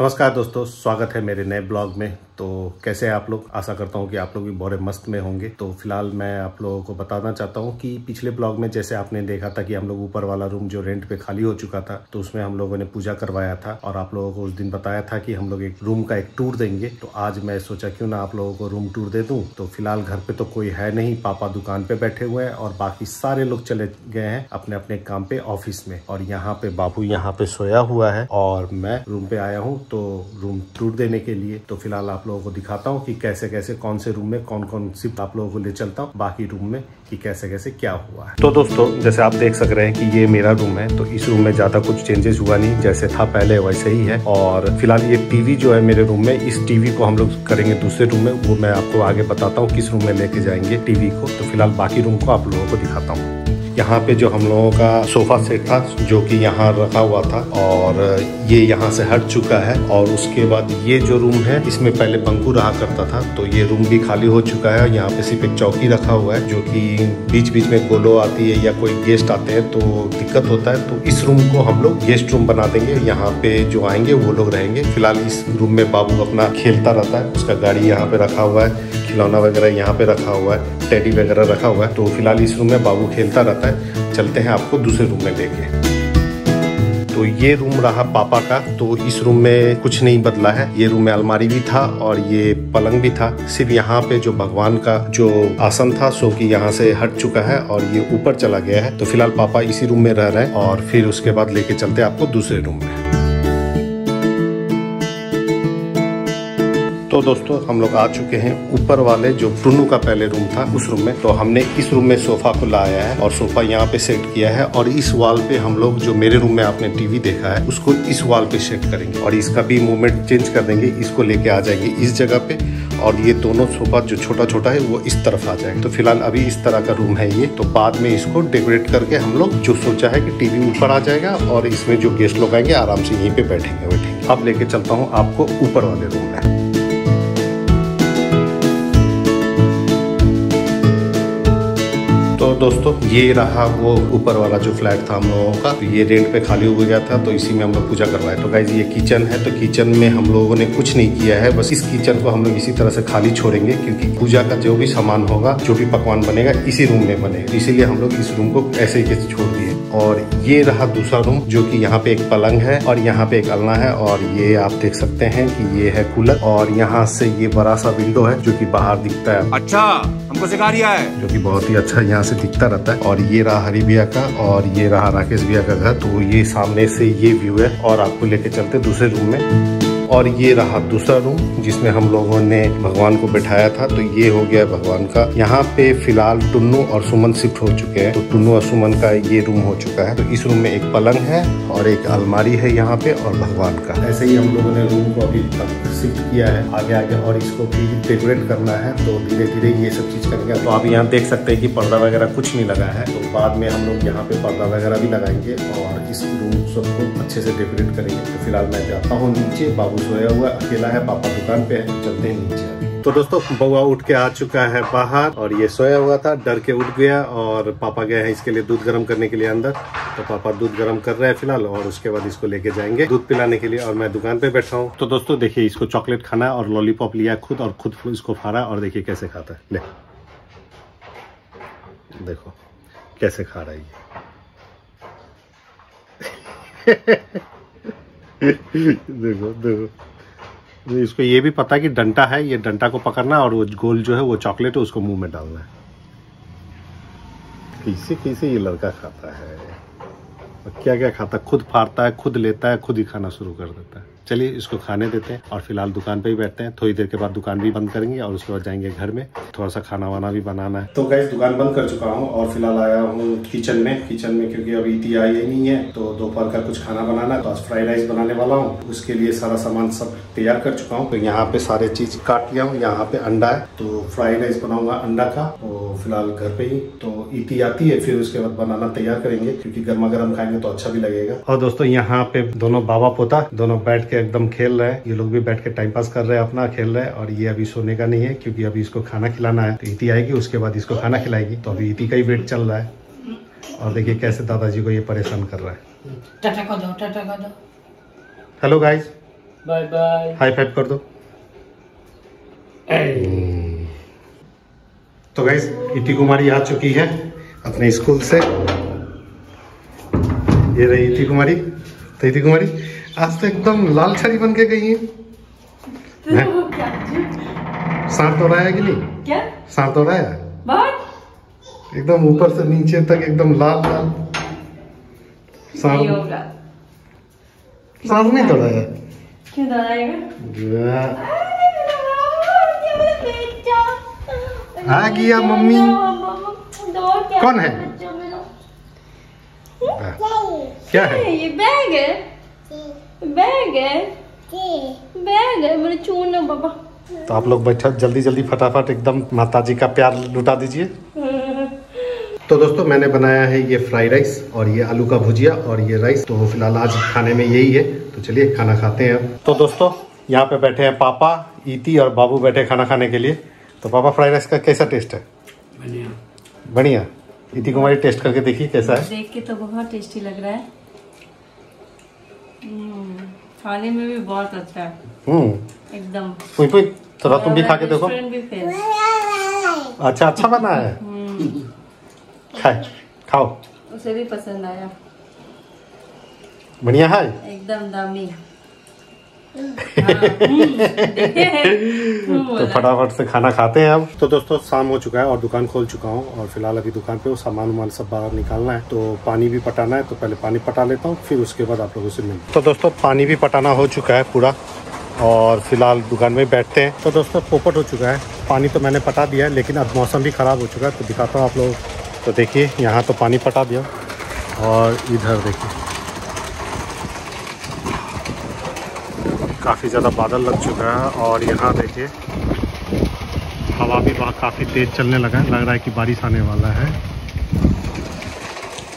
नमस्कार दोस्तों, स्वागत है मेरे नए ब्लॉग में। तो कैसे आप लोग, आशा करता हूँ कि आप लोग भी बड़े मस्त में होंगे। तो फिलहाल मैं आप लोगों को बताना चाहता हूँ कि पिछले ब्लॉग में जैसे आपने देखा था कि हम लोग ऊपर वाला रूम जो रेंट पे खाली हो चुका था, तो उसमें हम लोगों ने पूजा करवाया था और आप लोगों को उस दिन बताया था कि हम लोग एक रूम का एक टूर देंगे। तो आज मैं सोचा क्यों ना आप लोगों को रूम टूर दे दूँ। तो फिलहाल घर पे तो कोई है नहीं, पापा दुकान पे बैठे हुए हैं और बाकी सारे लोग चले गए हैं अपने अपने काम पे ऑफिस में। और यहाँ पे बाबू यहाँ पे सोया हुआ है और मैं रूम पे आया हूँ तो रूम टूर देने के लिए। तो फिलहाल आप लोगों को दिखाता हूँ कि कैसे कैसे कौन से रूम में कौन कौन शिफ्ट आप लोगों को ले चलता हूँ, बाकी रूम में कि कैसे कैसे क्या हुआ है। तो दोस्तों जैसे आप देख सक रहे हैं कि ये मेरा रूम है, तो इस रूम में ज्यादा कुछ चेंजेस हुआ नहीं, जैसे था पहले वैसे ही है। और फिलहाल ये टीवी जो है मेरे रूम में, इस टीवी को हम लोग करेंगे दूसरे रूम में, वो मैं आपको आगे बताता हूँ किस रूम में लेके जाएंगे टीवी को। तो फिलहाल बाकी रूम को आप लोगों को दिखाता हूँ। यहाँ पे जो हम लोगों का सोफा सेट था जो कि यहाँ रखा हुआ था और ये यहाँ से हट चुका है। और उसके बाद ये जो रूम है इसमें पहले बंकू रहा करता था, तो ये रूम भी खाली हो चुका है। यहाँ पे सिर्फ एक चौकी रखा हुआ है जो कि बीच बीच में गोलो आती है या कोई गेस्ट आते हैं तो दिक्कत होता है। तो इस रूम को हम लोग गेस्ट रूम बना देंगे, यहाँ पे जो आएंगे वो लोग रहेंगे। फिलहाल इस रूम में बाबू अपना खेलता रहता है, उसका गाड़ी यहाँ पे रखा हुआ है, खिलौना वगैरह यहाँ पे रखा हुआ है, टेडी वगैरह रखा हुआ है। तो फिलहाल इस रूम में बाबू खेलता रहता है। चलते हैं आपको दूसरे रूम में लेके। तो ये रूम रहा पापा का, तो इस रूम में कुछ नहीं बदला है। ये रूम में अलमारी भी था और ये पलंग भी था, सिर्फ यहाँ पे जो भगवान का जो आसन था सो कि यहाँ से हट चुका है और ये ऊपर चला गया है। तो फिलहाल पापा इसी रूम में रह रहे हैं और फिर उसके बाद लेके चलते हैं आपको दूसरे रूम में। तो दोस्तों हम लोग आ चुके हैं ऊपर वाले जो प्रूनू का पहले रूम था उस रूम में। तो हमने इस रूम में सोफा को लाया है और सोफा यहाँ पे सेट किया है। और इस वॉल पे हम लोग जो मेरे रूम में आपने टीवी देखा है उसको इस वॉल पे सेट करेंगे और इसका भी मूवमेंट चेंज कर देंगे। इसको लेके आ जाएंगे इस जगह पे और ये दोनों सोफा जो छोटा छोटा है वो इस तरफ आ जाएगा। तो फिलहाल अभी इस तरह का रूम है ये। तो बाद में इसको डेकोरेट करके हम लोग जो सोचा है कि टीवी ऊपर आ जाएगा और इसमें जो गेस्ट लोग आएंगे आराम से यहीं पे बैठेंगे। अब लेके चलता हूँ आपको ऊपर वाले रूम में। तो दोस्तों ये रहा वो ऊपर वाला जो फ्लैट था हम लोगों का, तो ये रेंट पे खाली हो गया था तो इसी में हम लोग पूजा करवाए। तो गाइज ये किचन है, तो किचन में हम लोगों ने कुछ नहीं किया है, बस इस किचन को हम लोग इसी तरह से खाली छोड़ेंगे क्योंकि पूजा का जो भी सामान होगा, जो भी पकवान बनेगा इसी रूम में बनेगा, इसीलिए हम लोग इस रूम को ऐसे ही छोड़ दिए। और ये रहा दूसरा रूम जो कि यहाँ पे एक पलंग है और यहाँ पे एक अलना है और ये आप देख सकते हैं कि ये है कूलर। और यहाँ से ये बड़ा सा विंडो है जो कि बाहर दिखता है। अच्छा हमको सिखा रहा है, जो कि बहुत ही अच्छा यहाँ से दिखता रहता है। और ये रहा हरी भैया का और ये रहा राकेश भैया का घर। तो ये सामने से ये व्यू है और आपको लेके चलते दूसरे रूम में। और ये रहा दूसरा रूम जिसमें हम लोगों ने भगवान को बिठाया था, तो ये हो गया भगवान का। यहाँ पे फिलहाल टुन्नू और सुमन शिफ्ट हो चुके हैं, तो टुन्नू और सुमन का ये रूम हो चुका है। तो इस रूम में एक पलंग है और एक अलमारी है यहाँ पे और भगवान का। ऐसे ही हम लोगों ने रूम को अभी तक शिफ्ट किया है आगे आगे और इसको भी डेकोरेट करना है, तो धीरे धीरे ये सब चीज करेंगे। तो आप यहाँ देख सकते हैं कि पर्दा वगैरह कुछ नहीं लगा है, तो बाद में हम लोग यहाँ पे पर्दा वगैरह भी लगाएंगे और इस रूम सबको अच्छे से डेकोरेट करेंगे। तो फिलहाल मैं जाता हूँ नीचे, सोया हुआ अकेला है, पापा दुकान पे है, चलते हैं नीचे। तो दोस्तों बउआ उठ के आ चुका है बाहर और ये सोया हुआ था, डर के उठ गया। और पापा गए हैं इसके लिए दूध गर्म करने के लिए अंदर, तो पापा दूध गर्म कर रहे हैं फिलहाल और उसके बाद इसको लेके जाएंगे दूध पिलाने के लिए और मैं दुकान पे बैठा हूँ। तो दोस्तों देखिए इसको चॉकलेट खाना और लॉलीपॉप लिया खुद और खुद इसको खा रहा है और देखिए कैसे खाता है। ले देखो कैसे खा रहा है ये देखो देखो, इसको ये भी पता कि डंडा है, ये डंडा को पकड़ना और वो गोल जो है वो चॉकलेट है उसको मुंह में डालना है। कैसे कैसे ये लड़का खाता है और क्या क्या खाता, खुद फाड़ता है, खुद लेता है, खुद ही खाना शुरू कर देता है। चलिए इसको खाने देते हैं और फिलहाल दुकान पे ही बैठते हैं। थोड़ी देर के बाद दुकान भी बंद करेंगे और उसके बाद जाएंगे घर में, थोड़ा सा खाना वाना भी बनाना है। तो गाइस दुकान बंद कर चुका हूँ और फिलहाल आया हूँ किचन में। किचन में क्योंकि अभी ईदी आई ही नहीं है तो दोपहर का कुछ खाना बनाना है, तो आज फ्राइड राइस बनाने वाला हूँ। उसके लिए सारा सामान सब तैयार कर चुका हूँ, तो यहाँ पे सारे चीज काट लिया हूँ। यहाँ पे अंडा है तो फ्राइड राइस बनाऊंगा अंडा का, और फिलहाल घर पे ही तो ईदी आती है फिर उसके बाद बनाना तैयार करेंगे क्योंकि गर्मा गर्म खाएंगे तो अच्छा भी लगेगा। और दोस्तों यहाँ पे दोनों बाबा पोता दोनों बैठ के एकदम खेल रहे हैं, ये लोग भी बैठ के टाइम पास कर रहे हैं अपना, खेल रहे हैं। और ये अभी सोने का नहीं है क्योंकि अभी इसको खाना खिलाना है, तो ईदी आएगी उसके बाद इसको खाना खिलाएगी, तो अभी ईदी का ही वेट चल रहा है। और देखिए कैसे दादाजी को ये परेशान कर रहा है। Hello guys, bye bye. High five कर दो। तो गाइस इटी कुमारी आ चुकी है अपने स्कूल से। ये रही इटी कुमारी। तो इटी कुमारी आज तो एकदम लाल साड़ी बन के गई है। सांप तो रहा है कि नहीं? क्या सांप तो रहा है? एकदम ऊपर से नीचे तक एकदम लाल लाल। सांप नहीं तोड़ा है। क्यों तोड़ाएगा? आ गया मम्मी। कौन है? क्या है ये? बैग है, बैग है, बैग है। मेरे चूना बाबा। तो आप लोग बैठो, जल्दी जल्दी फटाफट एकदम माताजी का प्यार लुटा दीजिए। तो दोस्तों मैंने बनाया है ये फ्राइड राइस और ये आलू का भुजिया और ये राइस। तो फिलहाल आज खाने में यही है, तो चलिए खाना खाते हैं। तो दोस्तों यहाँ पे बैठे हैं पापा, इति और बाबू बैठे खाना खाने के लिए। तो पापा फ्राइड राइस का कैसा टेस्ट है? बढ़िया बढ़िया। इति कुमारी टेस्ट करके देखिए कैसा है। देख के तो बहुत टेस्टी लग रहा है, खाने में भी बहुत अच्छा है। एकदम पुई पुई। थोड़ा तुम भी खा के देखो। अच्छा अच्छा बना है, खाओ। उसे भी पसंद आया। बढ़िया है एकदम दामी। तो फटाफट से खाना खाते हैं अब। तो दोस्तों शाम हो चुका है और दुकान खोल चुका हूँ और फिलहाल अभी दुकान पे सामान वामान सब बाहर निकालना है। तो पानी भी पटाना है, तो पहले पानी पटा लेता हूँ, फिर उसके बाद आप लोगों से मिलते हैं। तो दोस्तों पानी भी पटाना हो चुका है पूरा और फिलहाल दुकान में बैठते हैं। तो दोस्तों पोपट हो चुका है, पानी तो मैंने पटा दिया है, लेकिन अब मौसम भी ख़राब हो चुका है। तो दिखाता हूँ आप लोग। तो देखिए यहाँ तो पानी पटा दिया और इधर देखिए काफ़ी ज़्यादा बादल लग चुका है और यहाँ देखिए हवा भी काफ़ी तेज़ चलने लगा है, लग रहा है कि बारिश आने वाला है।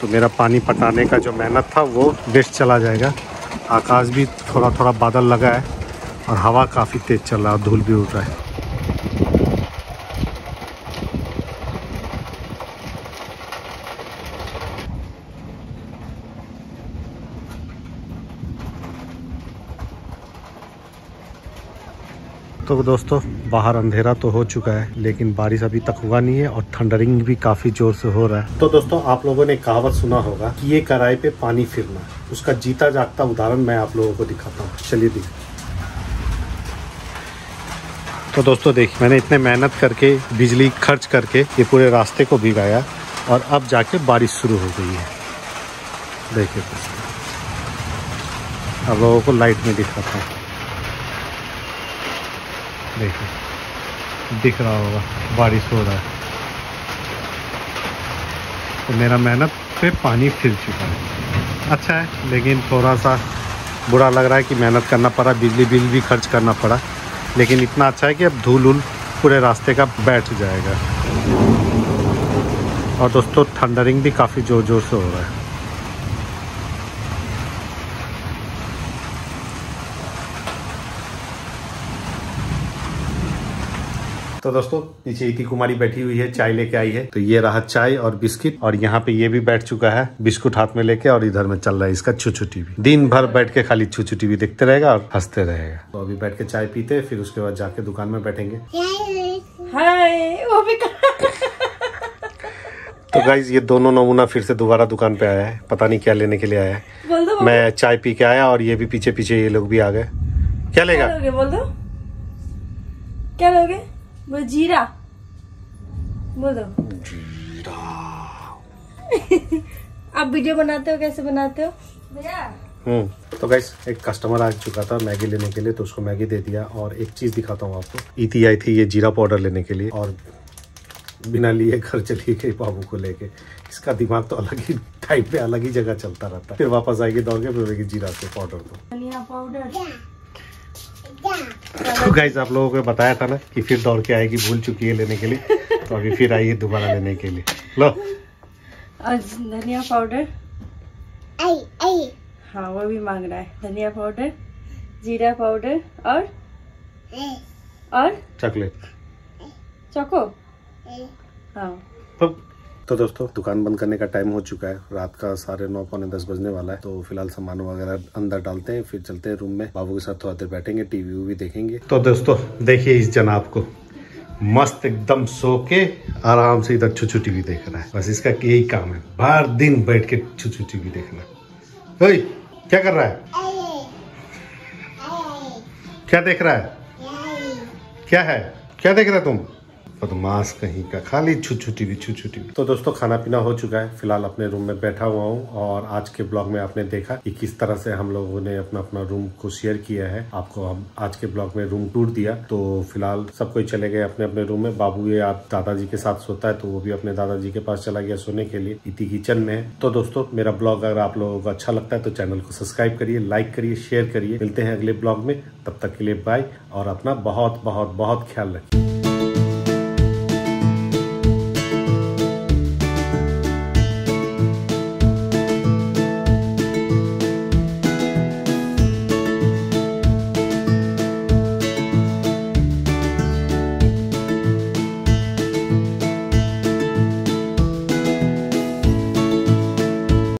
तो मेरा पानी पटाने का जो मेहनत था वो वेस्ट चला जाएगा। आकाश भी थोड़ा थोड़ा बादल लगा है और हवा काफ़ी तेज़ चल रहा है, धूल भी उड़ रहा है। तो दोस्तों बाहर अंधेरा तो हो चुका है, लेकिन बारिश अभी तक हुआ नहीं है और थंडरिंग भी काफ़ी ज़ोर से हो रहा है। तो दोस्तों आप लोगों ने कहावत सुना होगा कि ये कराई पे पानी फिरना, उसका जीता जागता उदाहरण मैं आप लोगों को दिखाता हूँ। चलिए देखिए। तो दोस्तों देखिए मैंने इतने मेहनत करके बिजली खर्च करके ये पूरे रास्ते को भिगाया और अब जाके बारिश शुरू हो गई है। देखिए आप लोगों को लाइट में दिखाता हूँ, देखिए दिख रहा होगा बारिश हो रहा है। तो मेरा मेहनत पे पानी फिर चुका है। अच्छा है, लेकिन थोड़ा सा बुरा लग रहा है कि मेहनत करना पड़ा, बिजली बिल भी खर्च करना पड़ा, लेकिन इतना अच्छा है कि अब धूल उल पूरे रास्ते का बैठ जाएगा। और दोस्तों थंडरिंग भी काफ़ी ज़ोर ज़ोर से हो रहा है। तो दोस्तों नीचे इति कुमारी बैठी हुई है, चाय लेके आई है। तो ये रहा चाय और बिस्किट और यहाँ पे ये भी बैठ चुका है बिस्कुट हाथ में लेके और इधर में चल रहा है इसका छुछू टीवी। दिन भर बैठ के खाली छुछू टीवी देखते रहेगा और हंसते रहेगा। तो अभी बैठ के चाय पीते हैं, फिर उसके बाद जाके दुकान में बैठेंगे। तो गाइज ये दोनों नमूना फिर से दोबारा दुकान पे आया है, पता नहीं क्या लेने के लिए आया है। मैं चाय पी के आया और ये भी पीछे पीछे ये लोग भी आ गए। क्या लेगा? बोल दो क्या लोगे। वो जीरा बोल दो। जीरा। आप वीडियो बनाते हो, कैसे बनाते हो भैया? तो गाइस एक कस्टमर आ चुका था मैगी लेने के लिए, तो उसको मैगी दे दिया। और एक चीज दिखाता हूँ आपको, इति आई थी ये जीरा पाउडर लेने के लिए और बिना लिए घर चली गई बाबू को लेके। इसका दिमाग तो अलग ही टाइम पे अलग ही जगह चलता रहता है। फिर वापस आएगी दौड़ के बोलेगी जीरा के पाउडर दो, धनिया पाउडर। तो गाइज आप लोगों को बताया था ना कि फिर दौड़ के आएगी, भूल चुकी है लेने के लिए। तो अभी फिर आई है दोबारा लेने के लिए। लो धनिया पाउडर। हाँ वो भी मांग रहा है धनिया पाउडर, जीरा पाउडर और चॉकलेट चोको। हाँ तो दोस्तों दुकान बंद करने का टाइम हो चुका है, रात का 9:30-9:45 बजने वाला है। तो फिलहाल सामान वगैरह अंदर डालते हैं, फिर चलते हैं रूम में, बाबू के साथ थोड़ा देर बैठेंगे, टीवी भी देखेंगे। तो दोस्तों देखिए इस जनाब को मस्त एकदम सो के आराम से इधर छुछू टीवी देख रहा है। बस इसका यही काम है, हर दिन बैठ के छुछू टीवी देखना। ओए क्या कर रहा है? क्या देख रहा है? क्या है? क्या देख रहा है तुम? बदमाश कहीं का, खाली छुछू टीवी छुछू टीवी। तो दोस्तों खाना पीना हो चुका है, फिलहाल अपने रूम में बैठा हुआ हूँ। और आज के ब्लॉग में आपने देखा कि किस तरह से हम लोगों ने अपना अपना रूम को शेयर किया है। आपको हम आज के ब्लॉग में रूम टूर दिया। तो फिलहाल सब कोई चले गए अपने अपने रूम में। बाबू ये आप दादाजी के साथ सोता है तो वो भी अपने दादाजी के पास चला गया सोने के लिए। इति किचन में है। तो दोस्तों मेरा ब्लॉग अगर आप लोगों को अच्छा लगता है तो चैनल को सब्सक्राइब करिए, लाइक करिए, शेयर करिए। मिलते हैं अगले ब्लॉग में, तब तक के लिए बाय और अपना बहुत बहुत बहुत ख्याल रखिए।